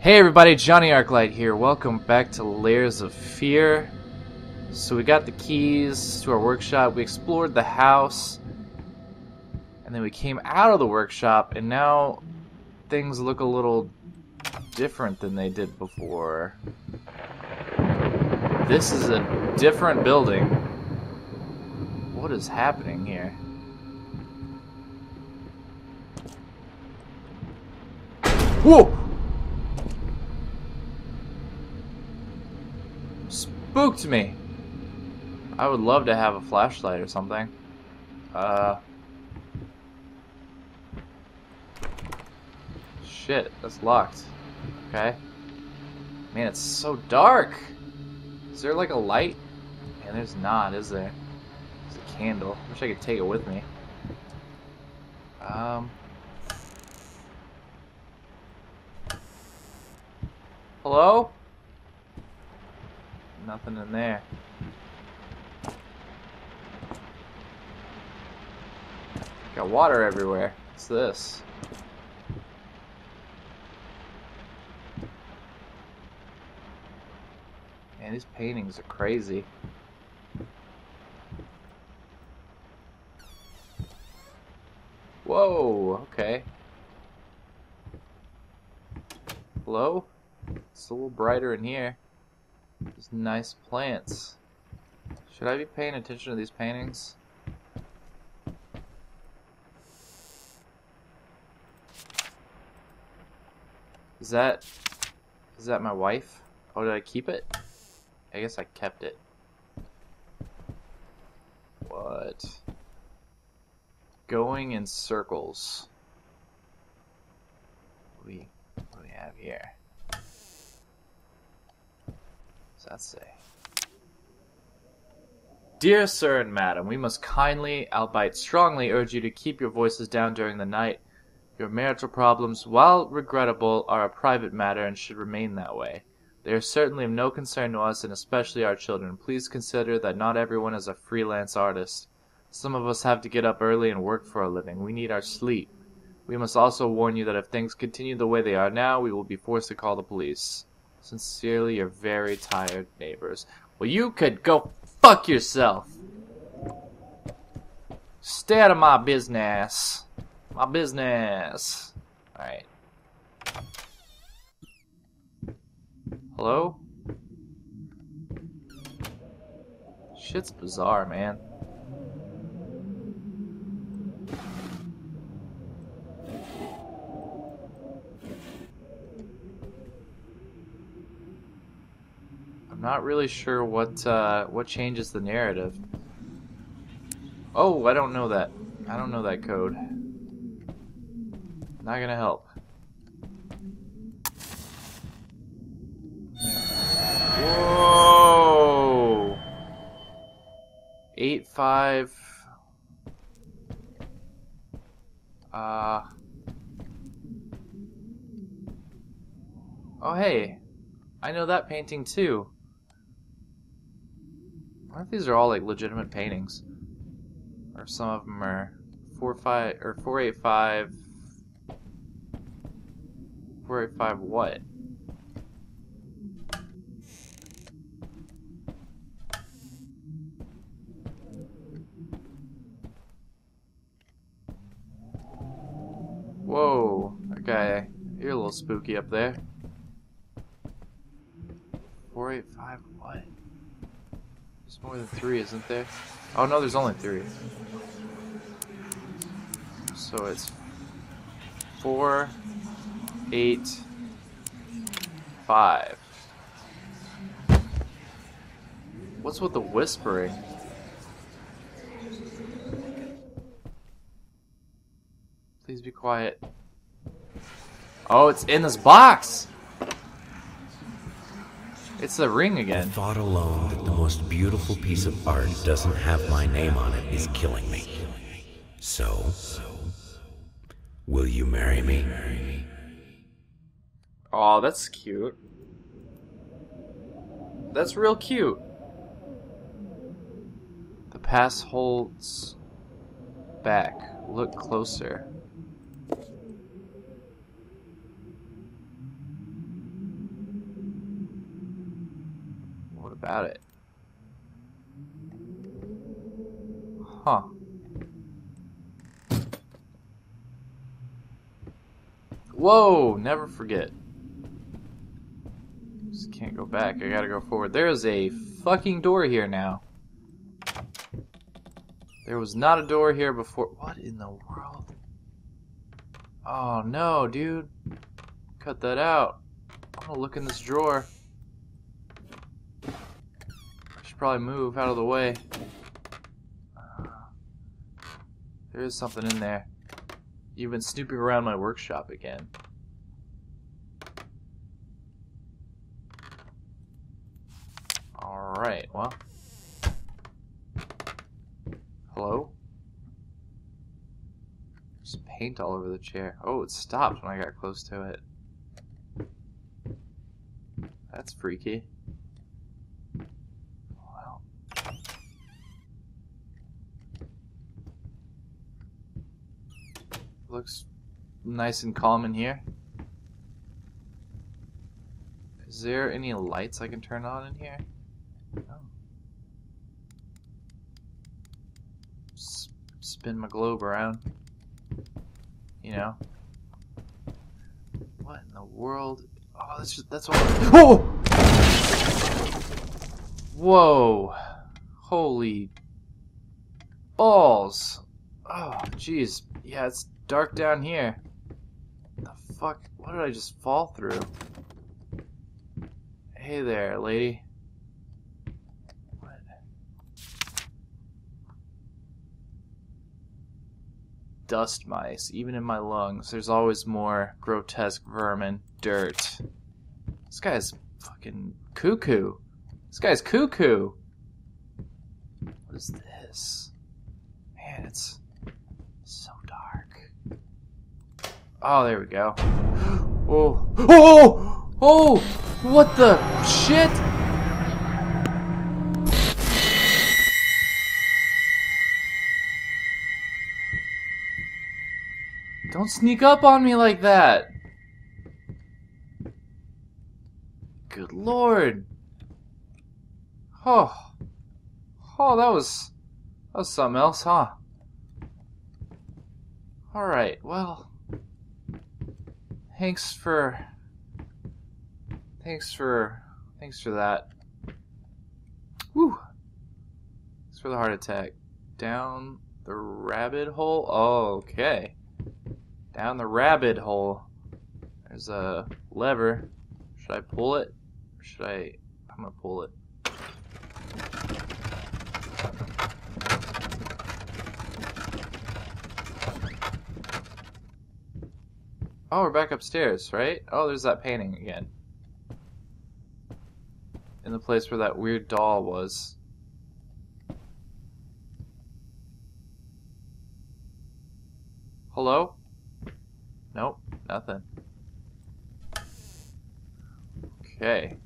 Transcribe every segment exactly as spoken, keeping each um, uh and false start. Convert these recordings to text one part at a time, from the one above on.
Hey everybody, Johnny Arclight here. Welcome back to Layers of Fear. So we got the keys to our workshop, we explored the house, and then we came out of the workshop, and now things look a little different than they did before. This is a different building. What is happening here? Whoa! Spooked me. I would love to have a flashlight or something. Uh. Shit, that's locked. Okay. Man, it's so dark. Is there like a light? Man, there's not, is there? There's a candle. I wish I could take it with me. Um. Hello? Nothing in there. Got water everywhere. What's this? Man, these paintings are crazy. Whoa, okay. Hello? It's a little brighter in here. These nice plants. Should I be paying attention to these paintings? Is that... is that my wife? Oh, did I keep it? I guess I kept it. What? Going in circles. What do we, what do we have here? Let's say, dear sir and madam, we must kindly, albeit strongly, urge you to keep your voices down during the night. Your marital problems, while regrettable, are a private matter and should remain that way. They are certainly of no concern to us, and especially our children. Please consider that not everyone is a freelance artist. Some of us have to get up early and work for a living. We need our sleep. We must also warn you that if things continue the way they are now, we will be forced to call the police. Sincerely, your very tired neighbors. Well, you could go fuck yourself. Stay out of my business. My business. Alright. Hello? Shit's bizarre, man. Not really sure what uh, what changes the narrative. Oh, I don't know that. I don't know that code. Not gonna help. Whoa! Eight five. Uh. Oh hey, I know that painting too. I wonder if these are all like legitimate paintings, or some of them are four five or four eight five, four eight five what? Whoa, okay, you're a little spooky up there. Four eight five what? There's more than three, isn't there? Oh no, there's only three. So it's four, eight, five. What's with the whispering? Please be quiet. Oh, it's in this box! It's the ring again. The thought alone that the most beautiful piece of art doesn't have my name on it is killing me. So, will you marry me? Oh, that's cute. That's real cute. The past holds back. Look closer. about it. Huh. Whoa, never forget. Just can't go back, I gotta go forward. There is a fucking door here now. There was not a door here before. What in the world? Oh no, dude. Cut that out. I'm gonna look in this drawer. I should probably move out of the way. Uh, there is something in there. You've been snooping around my workshop again. Alright, well. Hello? There's paint all over the chair. Oh, it stopped when I got close to it. That's freaky. Wow. Looks nice and calm in here. Is there any lights I can turn on in here? No. S- spin my globe around. You know. What in the world? Oh, that's just, that's all. Oh! Whoa! Holy balls! Oh, jeez. Yeah, it's dark down here. The fuck? What did I just fall through? Hey there, lady. What? Dust mice. Even in my lungs, there's always more grotesque vermin, dirt. This guy's fucking cuckoo. This guy's cuckoo. What is this? Man, it's so dark. Oh, there we go. Oh, oh, oh! What the shit? Don't sneak up on me like that. Good lord. Oh. Oh, that was, that was something else, huh? Alright, well. Thanks for... Thanks for... Thanks for that. Whew. Thanks for the heart attack. Down the rabbit hole? Oh, okay. Down the rabbit hole. There's a lever. Should I pull it? Should I... I'm gonna pull it. Oh, we're back upstairs, right? Oh, there's that painting again. In the place where that weird doll was. Hello? Nope, nothing. Okay.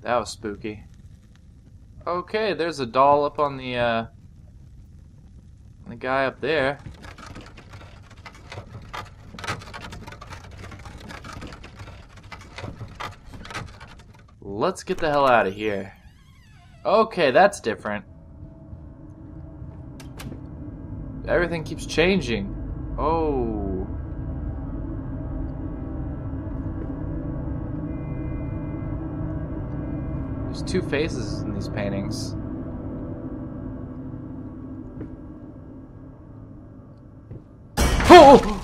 That was spooky. Okay, there's a doll up on the, uh... the guy up there. Let's get the hell out of here. Okay, that's different. Everything keeps changing. Oh... There's two faces in these paintings. Oh!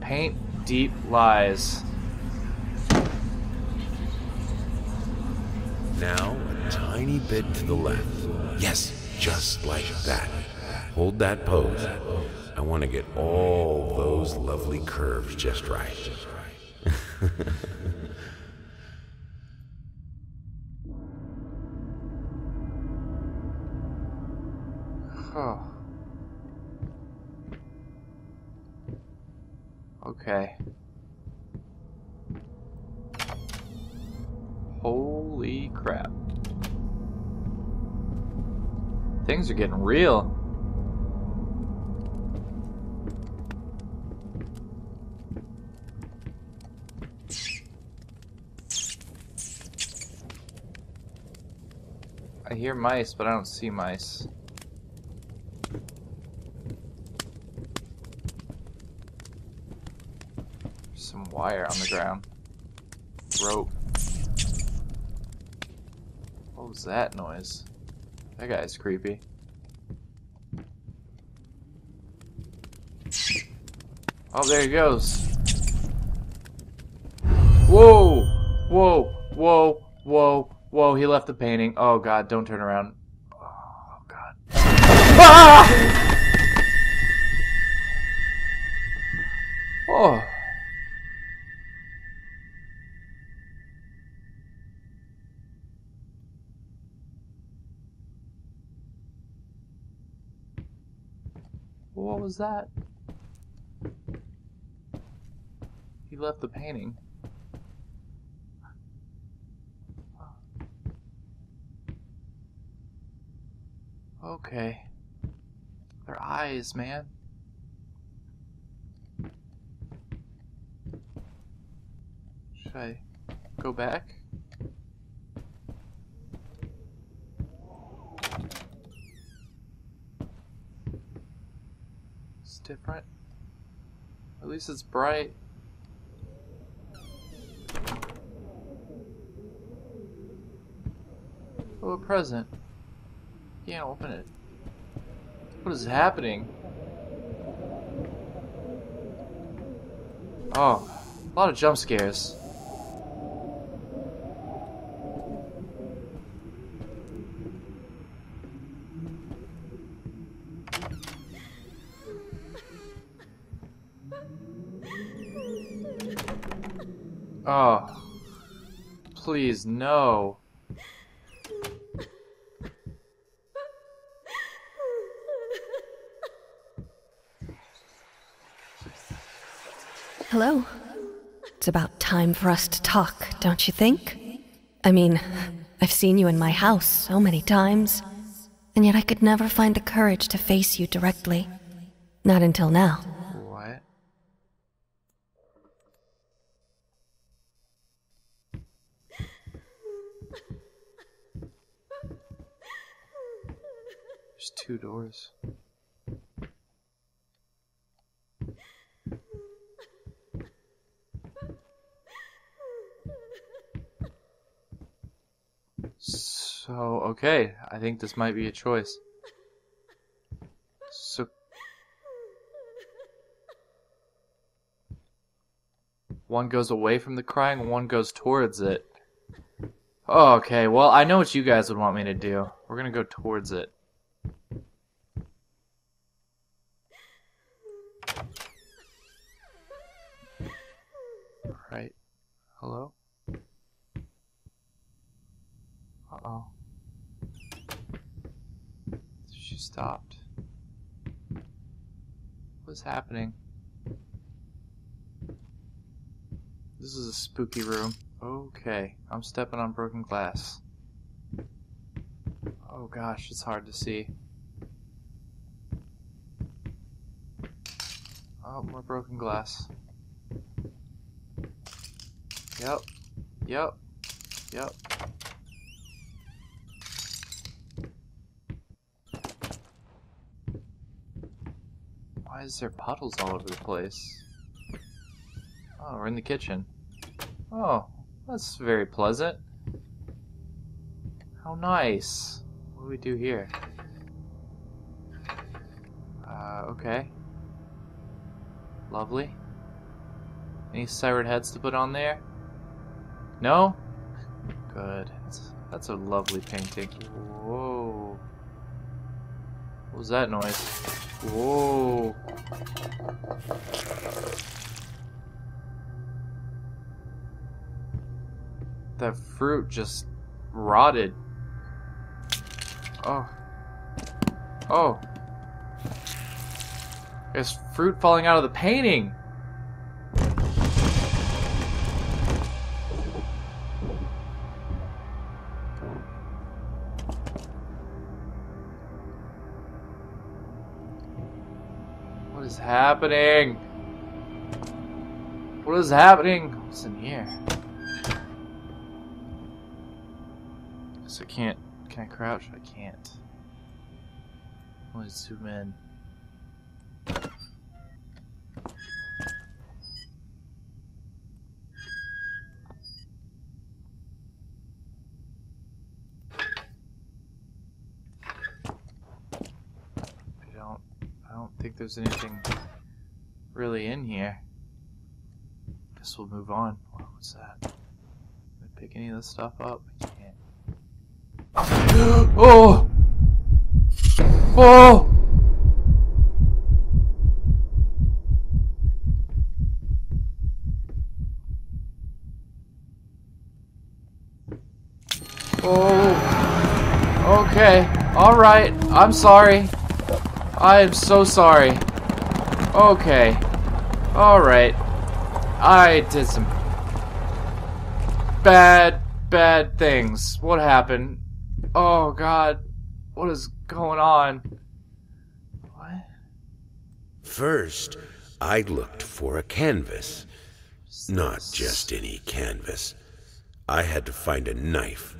Paint deep lies. Now, a tiny bit to the left. Yes, just like that. Hold that pose. I want to get all those lovely curves just right. Oh. Okay. Holy crap. Things are getting real. I hear mice, but I don't see mice. Some wire on the ground. Rope. What was that noise? That guy's creepy. Oh, there he goes. Whoa! Whoa! Whoa! Whoa! Whoa! He left the painting. Oh God! Don't turn around. Oh God! Ah! Oh. What was that? He left the painting. Okay. Their eyes, man. Should I go back? It's different. At least it's bright. Oh, a present. Can't open it. What is happening? Oh, a lot of jump scares. Oh, please, no. Hello. It's about time for us to talk, don't you think? I mean, I've seen you in my house so many times, and yet I could never find the courage to face you directly. Not until now. What? There's two doors. So, okay, I think this might be a choice. So, one goes away from the crying, one goes towards it. Oh, okay, well, I know what you guys would want me to do. We're gonna go towards it. Alright, hello? Uh-oh. She stopped. What's happening? This is a spooky room. Okay, I'm stepping on broken glass. Oh gosh, it's hard to see. Oh, more broken glass. Yep. Yep. Yep. Why is there puddles all over the place? Oh, we're in the kitchen. Oh, that's very pleasant. How nice. What do we do here? Uh, okay. Lovely. Any sired heads to put on there? No? Good. That's, that's a lovely painting. Whoa. What was that noise? Whoa. That fruit just rotted. Oh. Oh. There's fruit falling out of the painting. Happening? What is happening? What's in here? Guess I can't Can I crouch? I can't. Only two men. I don't I don't think there's anything really in here. Guess we'll move on. What's that? Can I pick any of this stuff up? I can't. Oh! Oh! Oh! Okay. Alright. I'm sorry. I am so sorry. Okay. Alright. I did some bad, bad things. What happened? Oh God, what is going on? What? First, I looked for a canvas. Not just any canvas. I had to find a knife.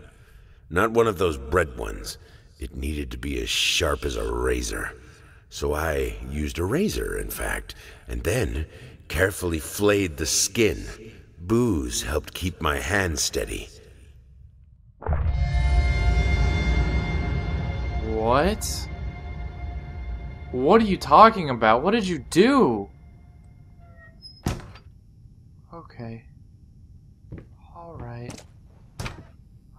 Not one of those bread ones. It needed to be as sharp as a razor. So I used a razor, in fact, and then carefully flayed the skin. Booze helped keep my hand steady. What? What are you talking about? What did you do? Okay. Alright.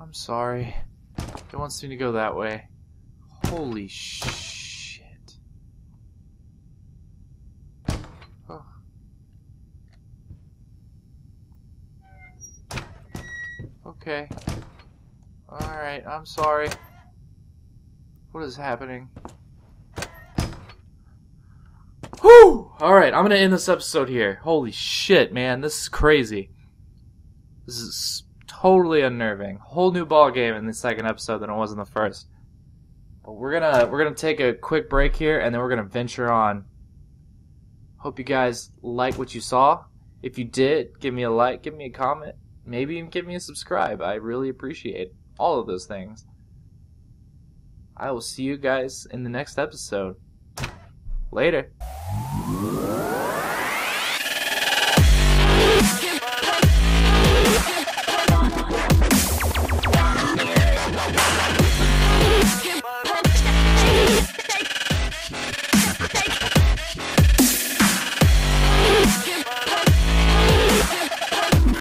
I'm sorry. It wants me to go that way. Holy shit. Oh. Okay. Alright, I'm sorry. What is happening? Whew! Alright, I'm gonna end this episode here. Holy shit, man. This is crazy. This is totally unnerving. Whole new ball game in the second episode than it was in the first. But we're gonna we're gonna take a quick break here and then we're gonna venture on. Hope you guys like what you saw. If you did, give me a like, give me a comment, maybe even give me a subscribe. I really appreciate all of those things. I will see you guys in the next episode. Later.